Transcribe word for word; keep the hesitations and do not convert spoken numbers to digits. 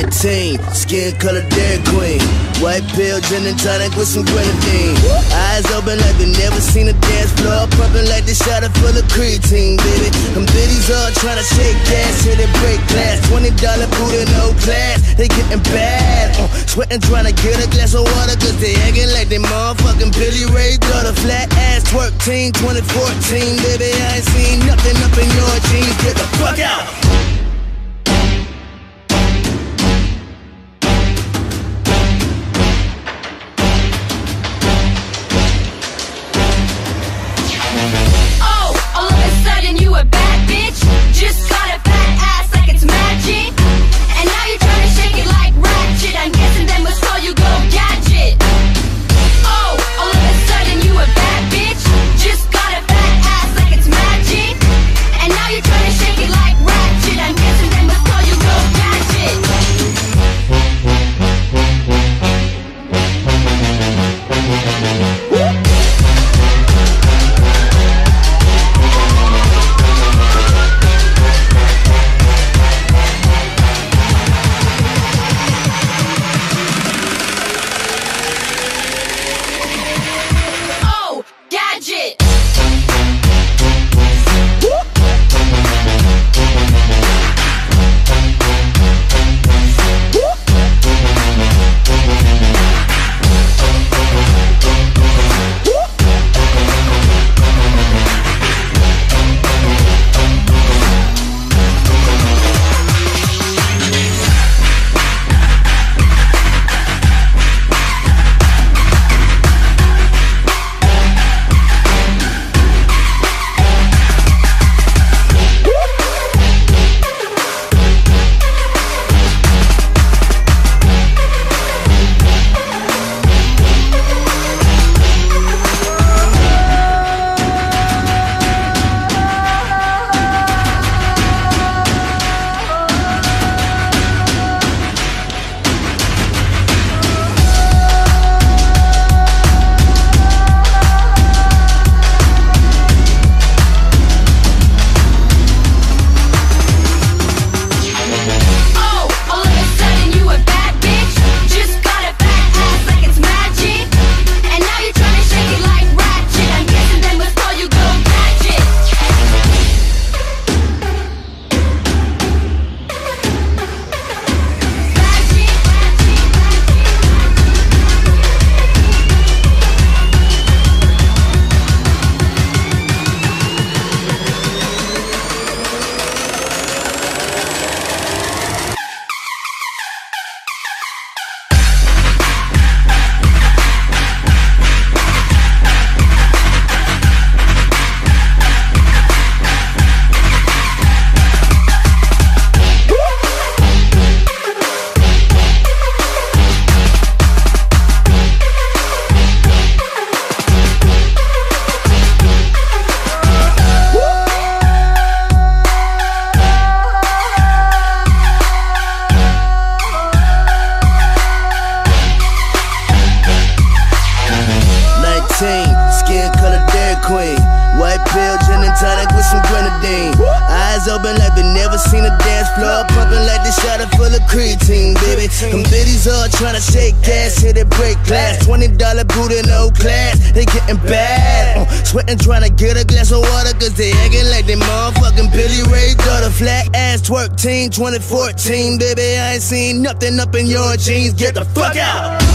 nineteen, skin color Dairy Queen, white pill, gin and tonic with some grenadine. Eyes open like they never seen a dance floor, pumping like they shot it full of creatine, baby. Them bitties all tryna shake gas, hit it break glass. Twenty dollar booty, no class, they getting bad. Uh, sweating tryna get a glass of water, cause they acting like they motherfucking Billy Ray daughter. Flat ass twerk team, twenty fourteen, baby. I ain't seen nothing up in your jeans. Get the fuck out. Skin color Dairy Queen, white pill, gin and tonic with some grenadine. Eyes open like they never seen a dance floor, pumping like they shot it full of creatine, baby. Them bitties all tryna shake gas, hit it break glass. Twenty dollar booty, no class, they getting bad. Uh, sweating tryna get a glass of water, cause they acting like they motherfucking Billy Ray daughter. Flat ass twerk team, twenty fourteen, baby. I ain't seen nothing up in your jeans. Get the fuck out.